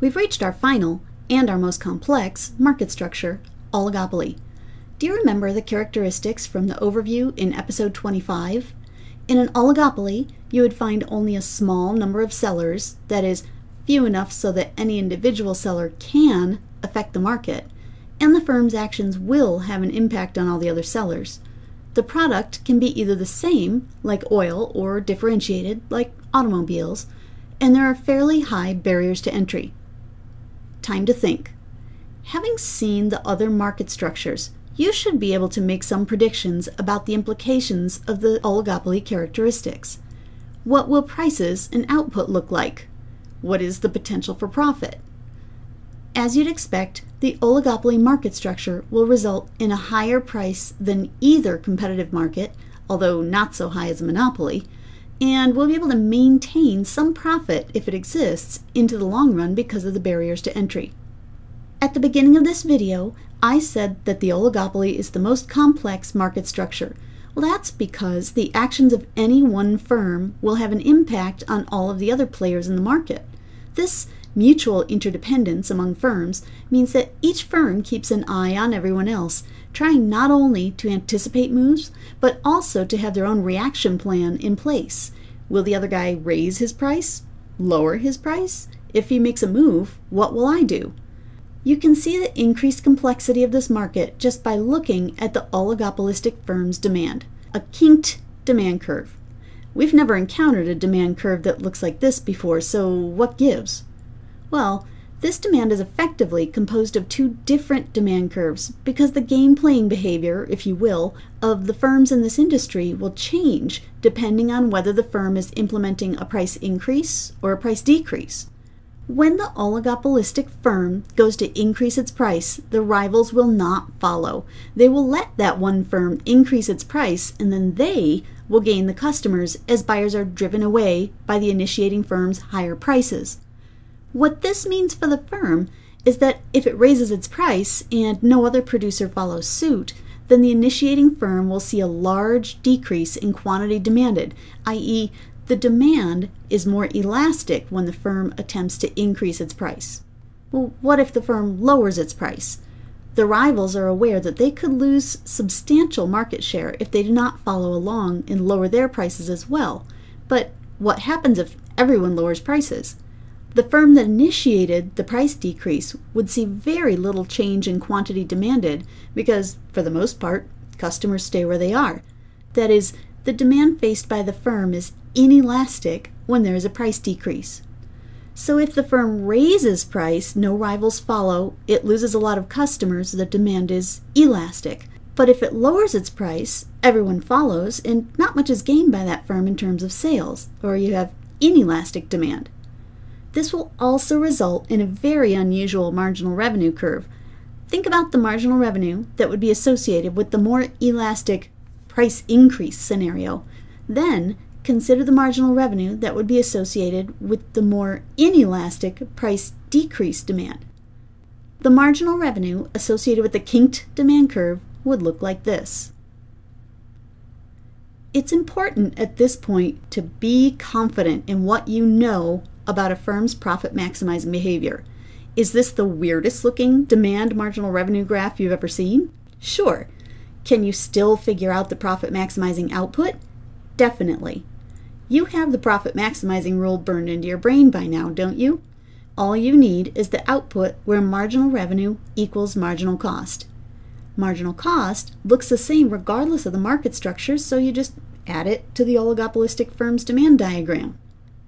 We've reached our final, and our most complex, market structure, oligopoly. Do you remember the characteristics from the overview in episode 25? In an oligopoly, you would find only a small number of sellers, that is, few enough so that any individual seller can affect the market, and the firm's actions will have an impact on all the other sellers. The product can be either the same, like oil, or differentiated, like automobiles, and there are fairly high barriers to entry. Time to think. Having seen the other market structures, you should be able to make some predictions about the implications of the oligopoly characteristics. What will prices and output look like? What is the potential for profit? As you'd expect, the oligopoly market structure will result in a higher price than either competitive market, although not so high as a monopoly, and will be able to maintain some profit, if it exists, into the long run because of the barriers to entry. At the beginning of this video, I said that the oligopoly is the most complex market structure. Well, that's because the actions of any one firm will have an impact on all of the other players in the market. This mutual interdependence among firms means that each firm keeps an eye on everyone else, trying not only to anticipate moves, but also to have their own reaction plan in place. Will the other guy raise his price? Lower his price? If he makes a move, what will I do? You can see the increased complexity of this market just by looking at the oligopolistic firm's demand, a kinked demand curve. We've never encountered a demand curve that looks like this before, so what gives? Well, this demand is effectively composed of two different demand curves because the game playing behavior, if you will, of the firms in this industry will change depending on whether the firm is implementing a price increase or a price decrease. When the oligopolistic firm goes to increase its price, the rivals will not follow. They will let that one firm increase its price, and then they will gain the customers as buyers are driven away by the initiating firm's higher prices. What this means for the firm is that if it raises its price and no other producer follows suit, then the initiating firm will see a large decrease in quantity demanded, i.e., the demand is more elastic when the firm attempts to increase its price. Well, what if the firm lowers its price? The rivals are aware that they could lose substantial market share if they do not follow along and lower their prices as well. But what happens if everyone lowers prices? The firm that initiated the price decrease would see very little change in quantity demanded because, for the most part, customers stay where they are. That is, the demand faced by the firm is inelastic when there is a price decrease. So if the firm raises price, no rivals follow, it loses a lot of customers, the demand is elastic. But if it lowers its price, everyone follows, and not much is gained by that firm in terms of sales, or you have inelastic demand. This will also result in a very unusual marginal revenue curve. Think about the marginal revenue that would be associated with the more elastic price increase scenario. Then, consider the marginal revenue that would be associated with the more inelastic price decrease demand. The marginal revenue associated with the kinked demand curve would look like this. It's important at this point to be confident in what you know about a firm's profit maximizing behavior. Is this the weirdest looking demand marginal revenue graph you've ever seen? Sure. Can you still figure out the profit maximizing output? Definitely. You have the profit maximizing rule burned into your brain by now, don't you? All you need is the output where marginal revenue equals marginal cost. Marginal cost looks the same regardless of the market structure, so you just add it to the oligopolistic firm's demand diagram.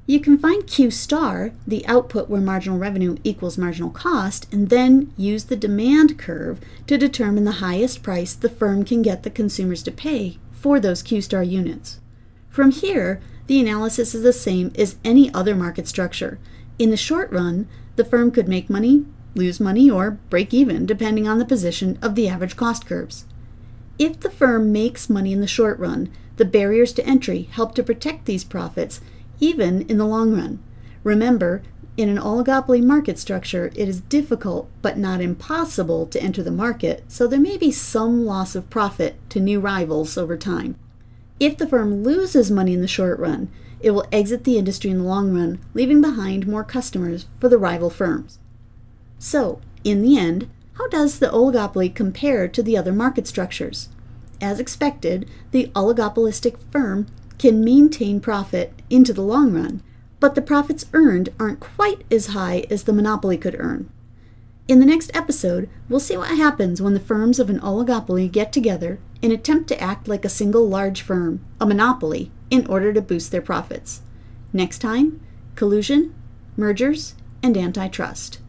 You can find Q star, the output where marginal revenue equals marginal cost, and then use the demand curve to determine the highest price the firm can get the consumers to pay for those Q star units. From here, the analysis is the same as any other market structure. In the short run, the firm could make money, lose money, or break even, depending on the position of the average cost curves. If the firm makes money in the short run, the barriers to entry help to protect these profits, even in the long run. Remember, in an oligopoly market structure, it is difficult but not impossible to enter the market, so there may be some loss of profit to new rivals over time. If the firm loses money in the short run, it will exit the industry in the long run, leaving behind more customers for the rival firms. So, in the end, how does the oligopoly compare to the other market structures? As expected, the oligopolistic firm can maintain profit into the long run, but the profits earned aren't quite as high as the monopoly could earn. In the next episode, we'll see what happens when the firms of an oligopoly get together and attempt to act like a single large firm, a monopoly, in order to boost their profits. Next time, collusion, mergers, and antitrust.